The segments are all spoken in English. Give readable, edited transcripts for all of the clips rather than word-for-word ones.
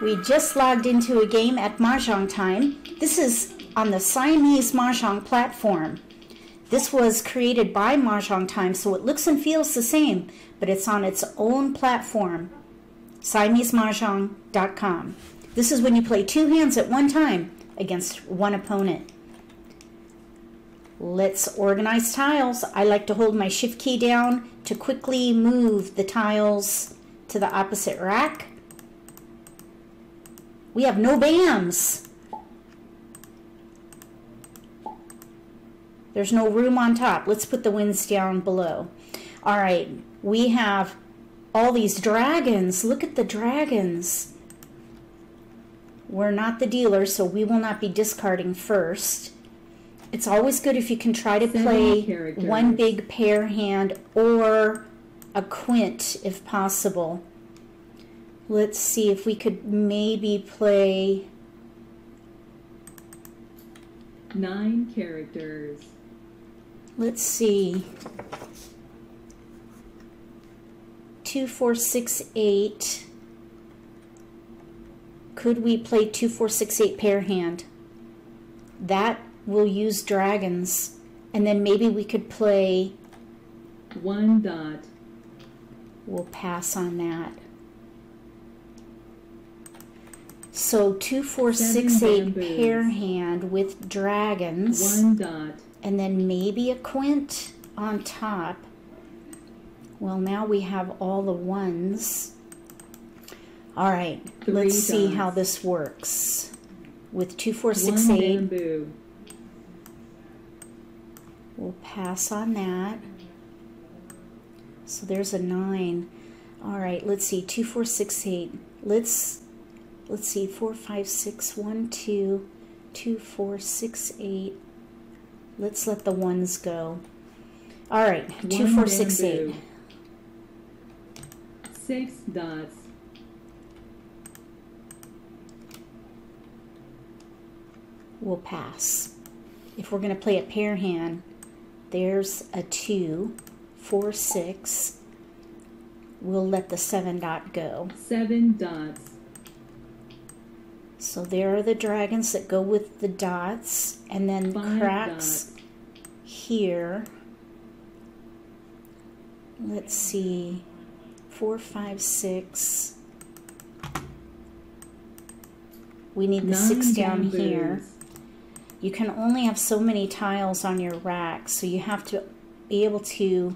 We just logged into a game at Mahjong Time. This is on the Siamese Mahjong platform. This was created by Mahjong Time, so it looks and feels the same, but it's on its own platform, SiameseMahjong.com. This is when you play two hands at one time against one opponent. Let's organize tiles. I like to hold my shift key down to quickly move the tiles to the opposite rack. We have no BAMs. There's no room on top. Let's put the wins down below. All right, we have all these dragons. Look at the dragons. We're not the dealer, so we will not be discarding first. It's always good if you can try to play one big pair hand or a quint if possible. Let's see if we could maybe play 9 characters. Let's see. 2, 4, 6, 8. Could we play 2, 4, 6, 8 pair hand? That will use dragons. And then maybe we could play 1 dot. We'll pass on that. So 2, 4, 6, 8 pair hand with dragons. 1 dot. And then maybe a quint on top. Well, now we have all the ones. All right, let's see how this works. With 2, 4, 6, 8. Bamboo. We'll pass on that. So there's a 9. All right, let's see. 2, 4, 6, 8. Let's see, 4, 5, 6, 1, 2, 2, 4, 6, 8. Let's let the ones go. All right, 2, 4, 6, 8. 6 dots. We'll pass. If we're going to play a pair hand, there's a 2, 4, 6. We'll let the 7 dot go. 7 dots. So there are the dragons that go with the dots, and then 5 cracks dots here. Let's see, 4, 5, 6. We need the 9 down bamboo here. You can only have so many tiles on your rack, so you have to be able to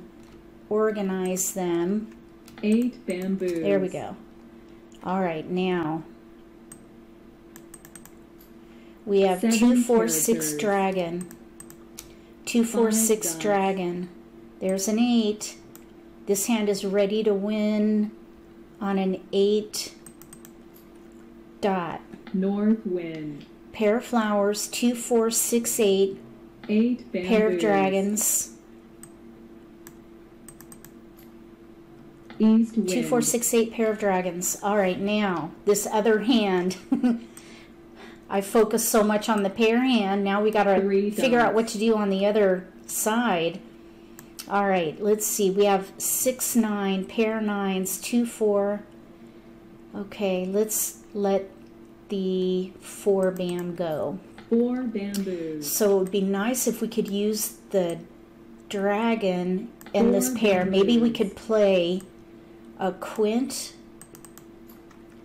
organize them. 8 bamboos. There we go. All right, now we have 2, 4, 6 dragon. 2, 4, 6 dragon. There's an 8. This hand is ready to win on an 8 dot. North wind. Pair of flowers. 2, 4, 6, 8. 8 bamboos. Pair of dragons. East wind. 2, 4, 6, 8. Pair of dragons. All right, now this other hand. I focus so much on the pair hand. Now we got to figure out what to do on the other side. All right, let's see. We have 6, 9, pair 9s, 2, 4. Okay, let's let the 4 bam go. 4 bamboos. So it would be nice if we could use the dragon in this pair. Bamboos. Maybe we could play a quint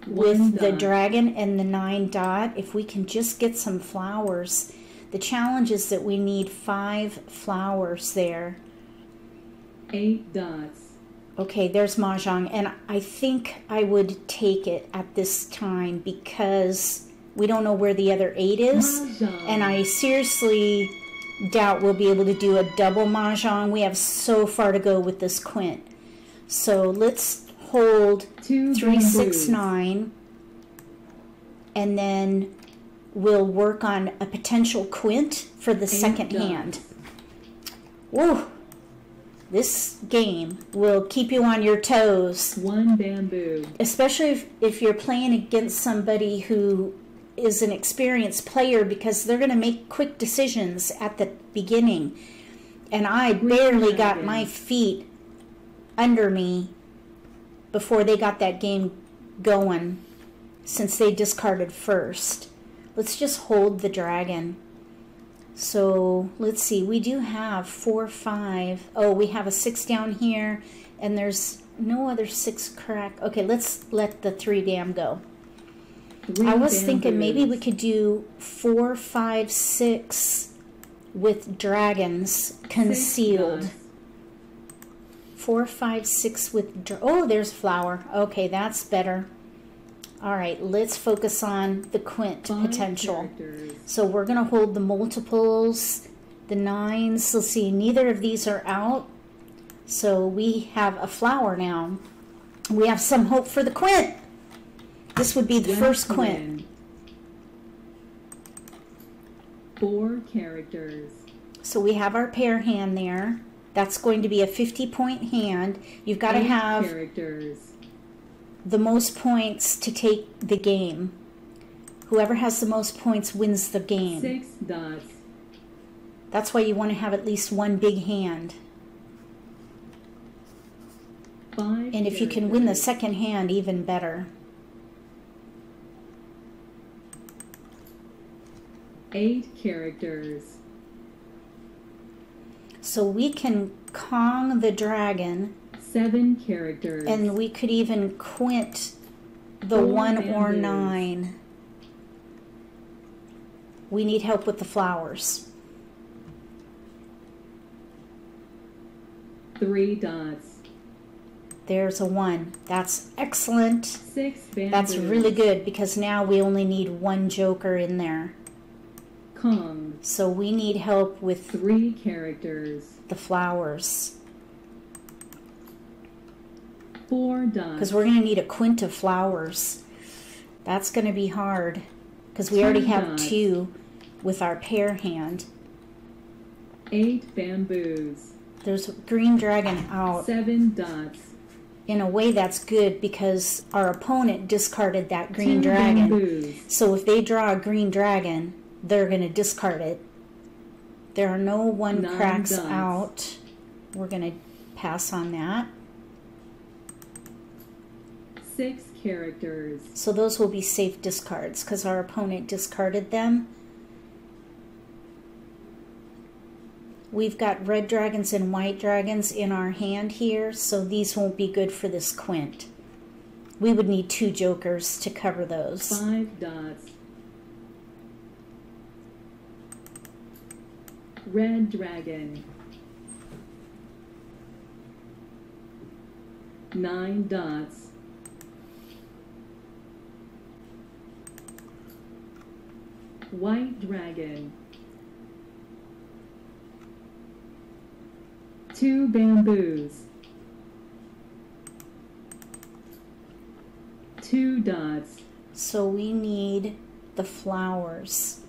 with the dragon and the 9 dot, if we can just get some flowers. The challenge is that we need 5 flowers there. 8 dots. Okay, there's Mahjong, and I think I would take it at this time because we don't know where the other 8 is. Mahjong. And I seriously doubt we'll be able to do a double Mahjong. We have so far to go with this quint. So let's hold 3, 6, 9, and then we'll work on a potential quint for the 2nd hand. Whoa! This game will keep you on your toes. 1 bamboo. Especially if you're playing against somebody who is an experienced player, because they're going to make quick decisions at the beginning. And I barely got my feet under me before they got that game going. since they discarded first. Let's just hold the dragon. So let's see, we do have 4, 5. Oh, we have a 6 down here, and there's no other 6 crack. Okay, let's let the 3 dam go. I was thinking maybe we could do 4, 5, 6 with dragons concealed. 4, 5, 6 with, oh, there's flower. Okay, that's better. All right, let's focus on the quint potential. So we're going to hold the multiples, the 9s. Let's see, neither of these are out. So we have a flower now. We have some hope for the quint. This would be the first quint. 4 characters. So we have our pair hand there. That's going to be a 50-point hand. You've got to have the most points to take the game. Whoever has the most points wins the game. 6 dots. That's why you want to have at least one big hand. 5 and if you can win the second hand, even better. 8 characters. So we can Kong the dragon. 7 characters. And we could even quint the 1 or 9. We need help with the flowers. 3 dots. There's a 1. That's excellent. 6 bamboos. That's really good because now we only need 1 joker in there. Kong. So we need help with 3 characters. The flowers. 4 dots. Because we're going to need a quint of flowers. That's going to be hard. Because we already have 2 with our pair hand. 8 bamboos. There's green dragon out. 7 dots. In a way that's good because our opponent discarded that green dragon. Bamboos. So if they draw a green dragon, they're going to discard it. There are no 1 cracks out. We're going to pass on that. 6 characters. So those will be safe discards because our opponent discarded them. We've got red dragons and white dragons in our hand here, so these won't be good for this quint. We would need 2 jokers to cover those. 5 dots. Red dragon. 9 dots. 1 dragon. 2 bamboos. 2 dots. So we need the flowers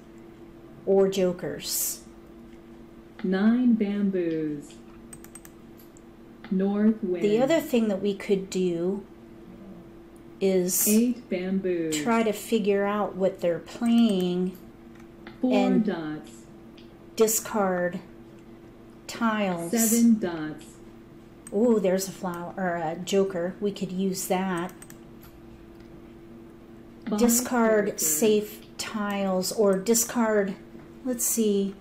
or jokers. 9 bamboos. North wind. The other thing that we could do is 8 bamboos. Try to figure out what they're playing. 4 dots. Discard tiles. 7 dots. Oh, there's a flower or a joker. We could use that. Discard safe tiles or discard. Let's see.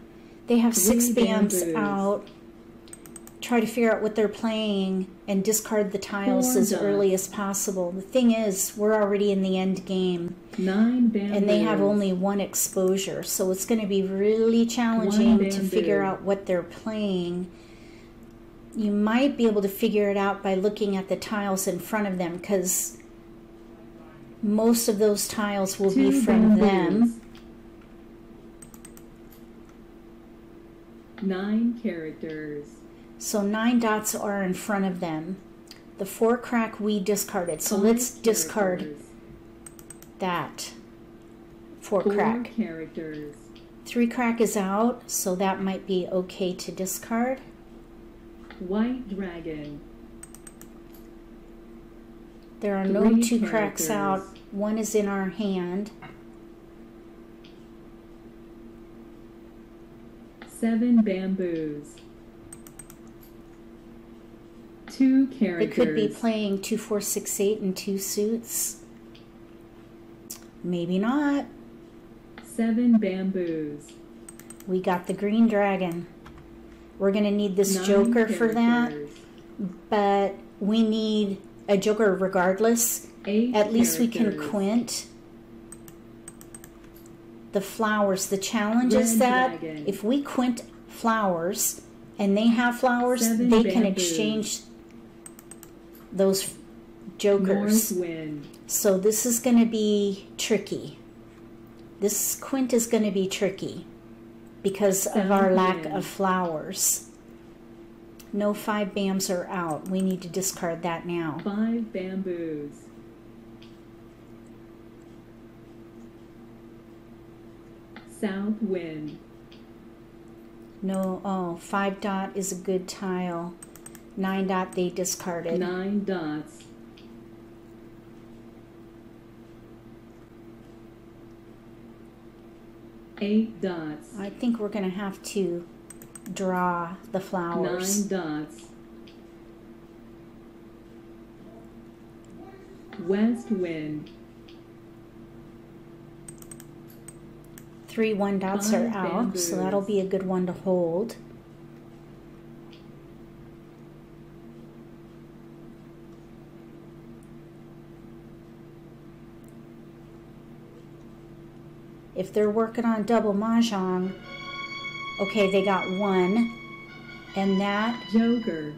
They have 6 bams out. Try to figure out what they're playing and discard the tiles as early as possible. The thing is, we're already in the end game. 9 bams. And they have only 1 exposure. So it's going to be really challenging to figure out what they're playing. You might be able to figure it out by looking at the tiles in front of them because most of those tiles will be from them. 9 characters. So 9 dots are in front of them. The 4 crack we discarded. So let's discard that 4 crack. 4 characters. 3 crack is out, so that might be okay to discard. White dragon. There are no 2 cracks out. 1 is in our hand. 7 bamboos. 2 characters. They could be playing 2, 4, 6, 8 and 2 suits. Maybe not. 7 bamboos. We got the green dragon. We're going to need this 9 joker characters. For that. But we need a joker regardless. 8 At least characters. We can quint. The flowers. The challenge Red is that dragon. If we quint flowers and they have flowers, 7 they bamboos. Can exchange those jokers. Northwind. So this is going to be tricky. This quint is going to be tricky because of our lack of flowers. No 5 bams are out. We need to discard that now. 5 bamboos. South wind. No, 5 dot is a good tile. 9 dot they discarded. 9 dots. Dots. I think we're going to have to draw the flowers. 9 dots. West wind. 3 1 dots 5 are out, bamboos. So that'll be a good one to hold. If they're working on double mahjong, okay, they got 1, and that joker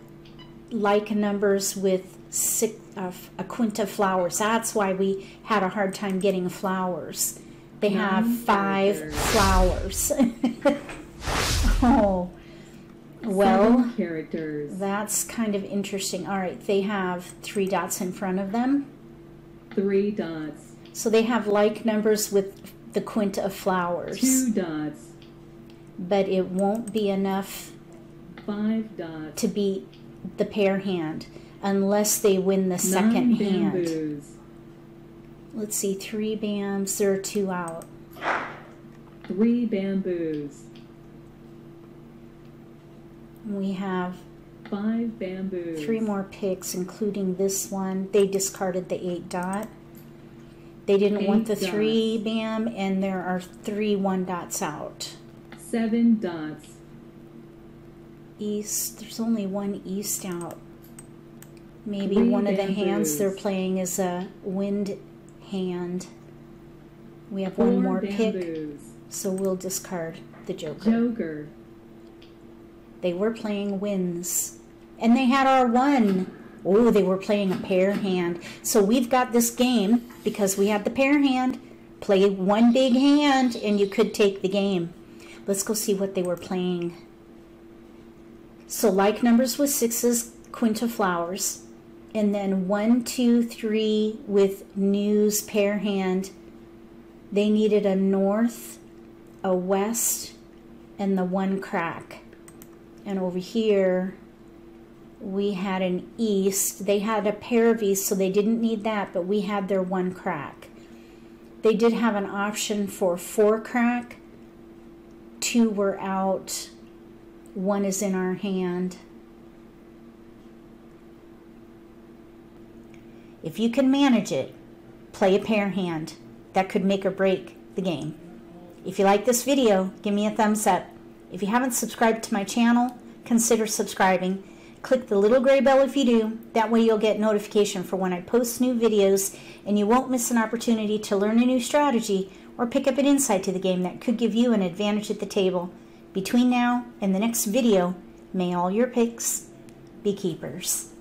like numbers with a quint of flowers. That's why we had a hard time getting flowers. They have 5 characters. Flowers. Oh, well, 7 characters. That's kind of interesting. All right, they have 3 dots in front of them. 3 dots. So they have like numbers with the quint of flowers. 2 dots. But it won't be enough 5 dots. To beat the pair hand unless they win the 9 second bamboos. Hand. Let's see, 3 bams. There are 2 out. 3 bamboos. We have 5 bamboos. 3 more picks, including this one. They discarded the 8 dot. They didn't want the 3 bam, and there are 3 1 dots out. 7 dots. East, there's only 1 east out. Maybe one of the hands they're playing is a wind hand. We have 1 more pick, so we'll discard the joker. They were playing winds, and they had our 1. Oh, they were playing a pair hand. So we've got this game because we had the pair hand. Play 1 big hand and you could take the game. Let's go see what they were playing. So like numbers with 6s, quint of flowers. And then 1, 2, 3 with news pair hand. They needed a north, a west, and the 1 crack. And over here, we had an east. They had a pair of east, so they didn't need that, but we had their 1 crack. They did have an option for 4 crack. 2 were out. 1 is in our hand. If you can manage it, play a pair hand. That could make or break the game. If you like this video, give me a thumbs up. If you haven't subscribed to my channel, consider subscribing. Click the little gray bell if you do. That way you'll get notification for when I post new videos, and you won't miss an opportunity to learn a new strategy or pick up an insight to the game that could give you an advantage at the table. Between now and the next video, may all your picks be keepers.